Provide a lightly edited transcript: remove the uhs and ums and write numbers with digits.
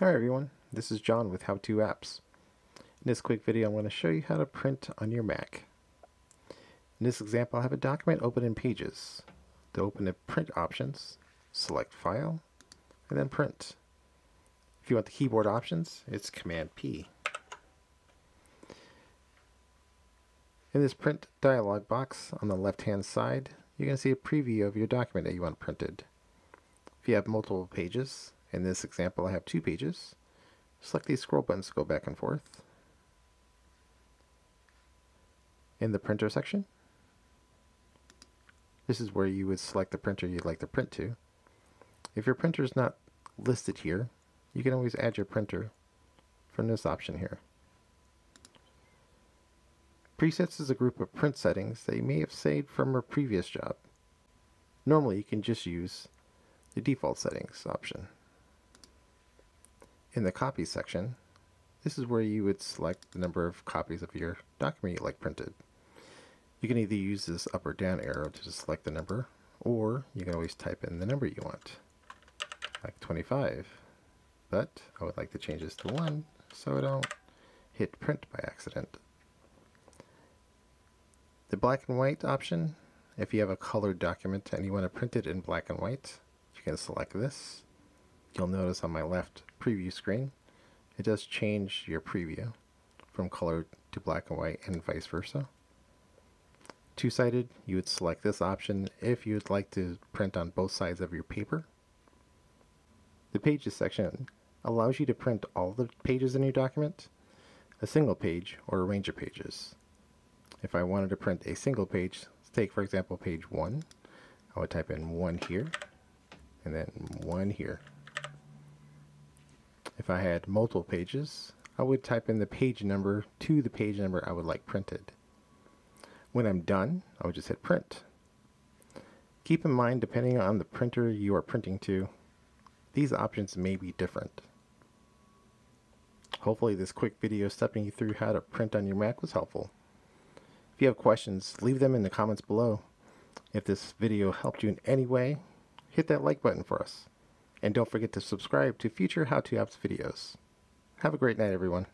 Hi everyone, this is John with How To Apps. In this quick video I'm going to show you how to print on your Mac. In this example I have a document open in Pages. To open the print options, select File, and then Print. If you want the keyboard options, it's Command P. In this print dialog box on the left hand side you can see a preview of your document that you want printed. If you have multiple pages, in this example I have 2 pages. Select these scroll buttons to go back and forth. In the printer section, this is where you would select the printer you'd like to print to. If your printer is not listed here, you can always add your printer from this option here. Presets is a group of print settings that you may have saved from a previous job. Normally you can just use the default settings option. In the copy section, this is where you would select the number of copies of your document you like printed. You can either use this up or down arrow to just select the number, or you can always type in the number you want, like 25. But I would like to change this to 1 so I don't hit print by accident. The black and white option, if you have a colored document and you want to print it in black and white, you can select this. You'll notice on my left preview screen, it does change your preview from color to black and white and vice versa. Two-sided, you would select this option if you would like to print on both sides of your paper. The Pages section allows you to print all the pages in your document, a single page, or a range of pages. If I wanted to print a single page, take for example page 1, I would type in 1 here and then 1 here. If I had multiple pages, I would type in the page number to the page number I would like printed. When I'm done, I would just hit print. Keep in mind, depending on the printer you are printing to, these options may be different. Hopefully this quick video stepping you through how to print on your Mac was helpful. If you have questions, leave them in the comments below. If this video helped you in any way, hit that like button for us. And don't forget to subscribe to future How To Apps videos. Have a great night, everyone.